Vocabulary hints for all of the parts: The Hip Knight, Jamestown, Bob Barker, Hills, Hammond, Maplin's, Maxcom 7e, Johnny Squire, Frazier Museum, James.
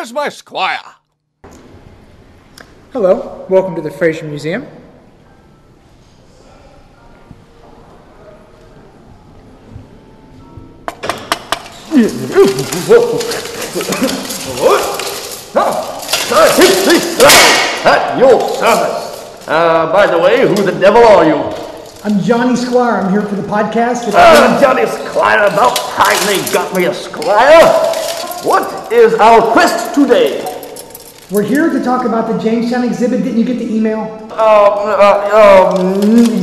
Where's my squire? Hello. Welcome to the Frazier Museum. At your service. By the way, who the devil are you? I'm Johnny Squire. I'm here for the podcast. Johnny Squire, about time they got me a squire. What is our quest today? We're here to talk about the Jamestown exhibit. Didn't you get the email?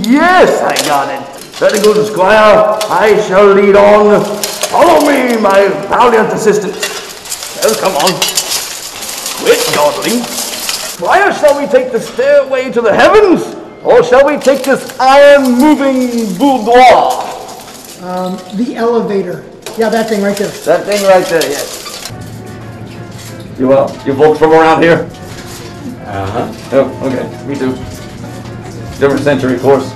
Yes, I got it. Very good, Squire. I shall lead on. Follow me, my valiant assistant. Well, come on. Quit dawdling. Squire, shall we take the stairway to the heavens? Or shall we take this iron-moving boudoir? The elevator. Yeah, that thing right there. That thing right there, yes. You folks from around here? Uh-huh. Oh, okay. Me too. Different century, of course.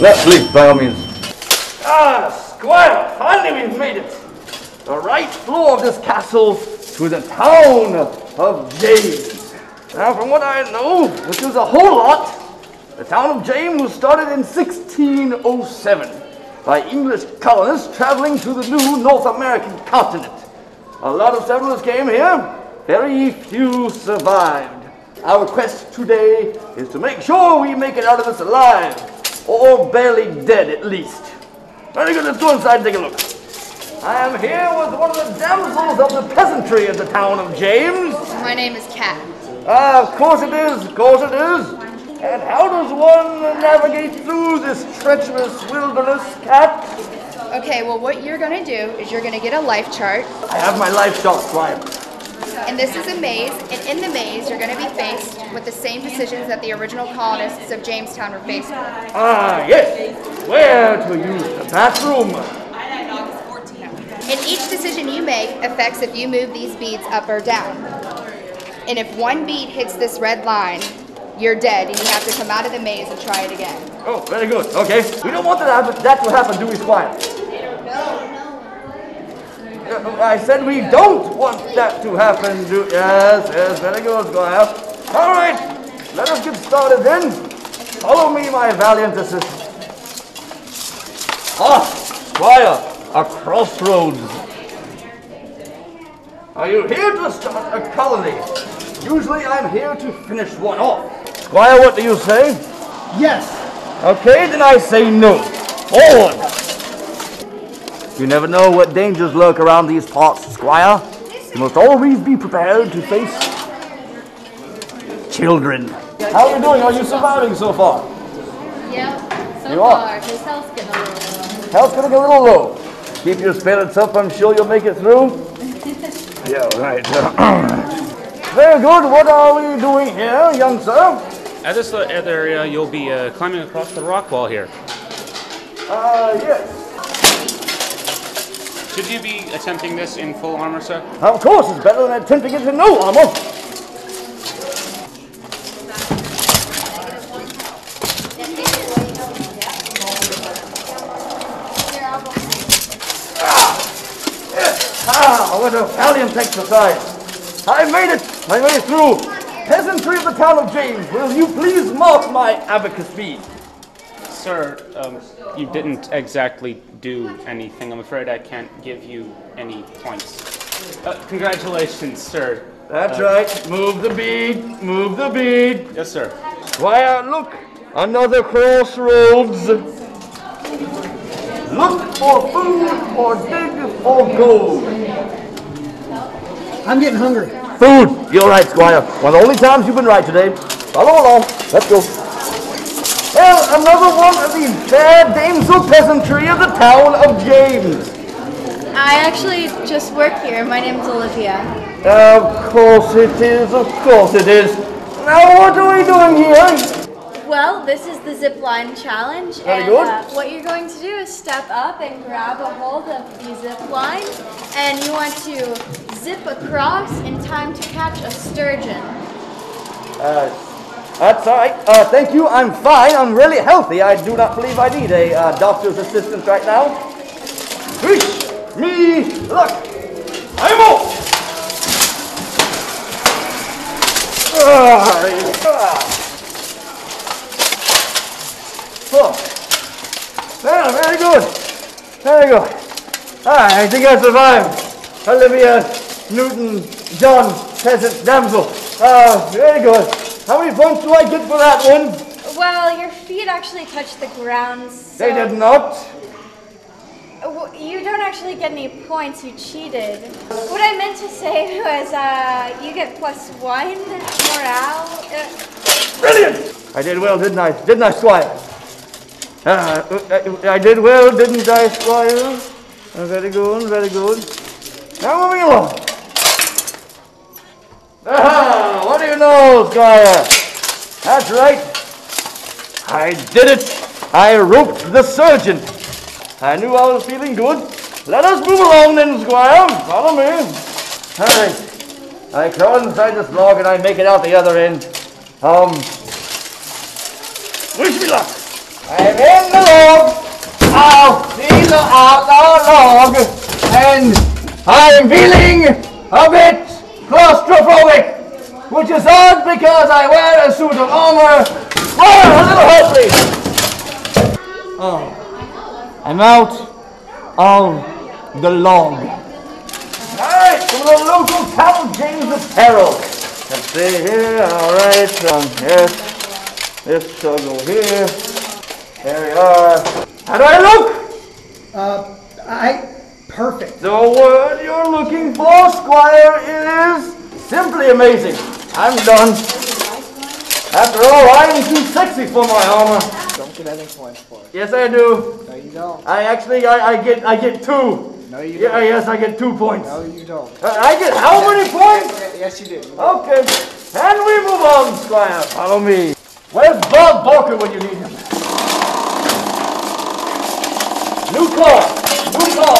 Let's leave, by all means. Squire, finally we've made it. The right floor of this castle to the town of James. Now, from what I know, which is a whole lot, the town of James was started in 1607 by English colonists traveling to the new North American continent. A lot of settlers came here. Very few survived. Our quest today is to make sure we make it out of this alive, or barely dead at least. Very good, let's go inside and take a look. I am here with one of the damsels of the peasantry of the town of James. My name is Cat. Of course it is, of course it is. And how does one navigate through this treacherous wilderness, Cat? Okay, well, what you're going to do is you're going to get a life chart. I have my life chart, Squire. And this is a maze, and in the maze, you're going to be faced with the same decisions that the original colonists of Jamestown were faced with. Ah, yes. Where to use the bathroom? And each decision you make affects if you move these beads up or down. And if one bead hits this red line, you're dead, and you have to come out of the maze and try it again. Oh, very good. Okay. We don't want that to happen, do we, Squire? No. I said we don't want that to happen. Yes, very good, Squire. All right. Let us get started then. Follow me, my valiant assistant. Ah, Squire, a crossroads. Are you here to start a colony? Usually I'm here to finish one off. Squire, what do you say? Yes. Okay, then I say no. Forward! You never know what dangers lurk around these parts, Squire. You must always be prepared to face children. How are you doing? Are you surviving so far? Yeah, so far. His health's getting a little low. Health's getting a little low. Keep your spirits up. I'm sure you'll make it through. Yeah, right. Very good. What are we doing here, young sir? At this area, you'll be climbing across the rock wall here. Yes. Should you be attempting this in full armor, sir? Of course. It's better than attempting it in no armor. What a valiant exercise. I made it through. Peasantry of the town of James, will you please mark my abacus bead? Sir, you didn't exactly do anything. I'm afraid I can't give you any points. Congratulations, sir. That's right. Move the bead. Move the bead. Yes, sir. Why, look. Another crossroads. Look for food or dig for gold. I'm getting hungry. Food! You're right, Squire. One of the only times you've been right today. Follow along. Let's go. Well, another one of these bad damsel peasantry of the town of James. I actually just work here. My name's Olivia. Of course it is. Of course it is. Now what are we doing here? Well, this is the zip line challenge. Very good. What you're going to do is step up and grab a hold of the zip line. And you want to zip across in time to catch a sturgeon. That's all right. Thank you. I'm fine. I'm really healthy. I do not believe I need a doctor's assistant right now. Wish me luck. Well, very good. Very good. Alright, I think I survived. Olivia, Newton, John, peasant, damsel. Very good. How many points do I get for that one? Well, your feet actually touched the ground, so... They did not. You don't actually get any points, you cheated. What I meant to say was, you get +1, morale. Brilliant! I did well, didn't I? Didn't I, Squire? I did well, didn't I, Squire? Very good, very good. Now moving along. Ah, what do you know, Squire? That's right. I did it. I roped the surgeon. I knew I was feeling good. Let us move along then, Squire. Follow me. All right. I crawl inside this log and I make it out the other end. Wish me luck. I'm in the log. Ow. These are out our log. And I'm feeling a bit claustrophobic, which is odd because I wear a suit of armor. Oh, a little help, please. Oh. I'm out of the log. Alright, from the local town, James apparel. Let's see here, alright, yes. This shall go here. There we are. How do I look? Perfect. The word you're looking for, Squire, is simply amazing. I'm done. After all, I am too sexy for my armor. Don't get any points for it. Yes, I do. No, you don't. I get 2. No, you don't. Yes, I get 2 points. No, you don't. I get how many points? Yes, you do. Okay. And we move on, Squire. Follow me. Where's Bob Barker when you need him? New car. New car.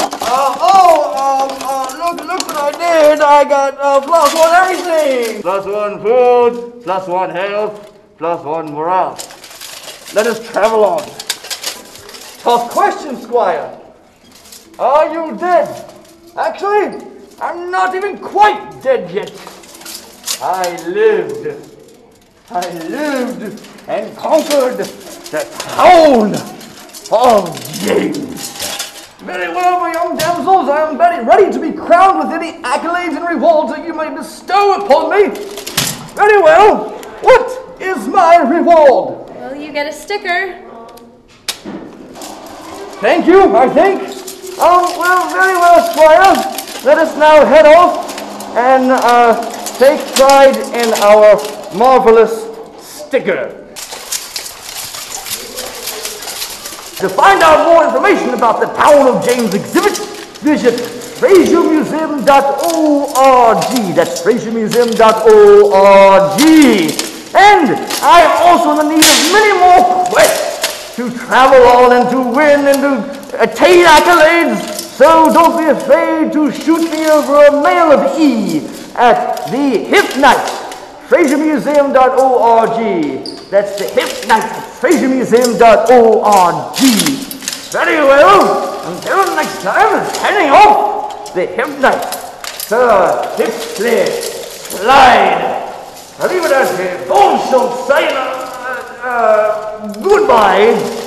Look what I did. I got +1 everything. +1 food, +1 health, +1 morale. Let us travel on. Tough question, Squire. Are you dead? Actually, I'm not even quite dead yet. I lived. I lived and conquered the town of James. Very well, my young damsels. I am very ready to be crowned with any accolades and rewards that you may bestow upon me. Very well. What is my reward? Well, you get a sticker. Thank you, I think. Oh, well, very well, Squire. Let us now head off and take pride in our marvelous sticker. To find out more information about the Town of James exhibit, visit FrazierMuseum.org. That's FrazierMuseum.org. And I am also in the need of many more quests to travel on and to win and to attain accolades. So don't be afraid to shoot me over a mail of E at The Hip Knight, FrazierMuseum.org. That's The Hip Knight, FrazierMuseum.org. Very well. Until next time, heading off, The Hip Knight. Sir, hip clear. Slide. Arrivederci, buon show, goodbye.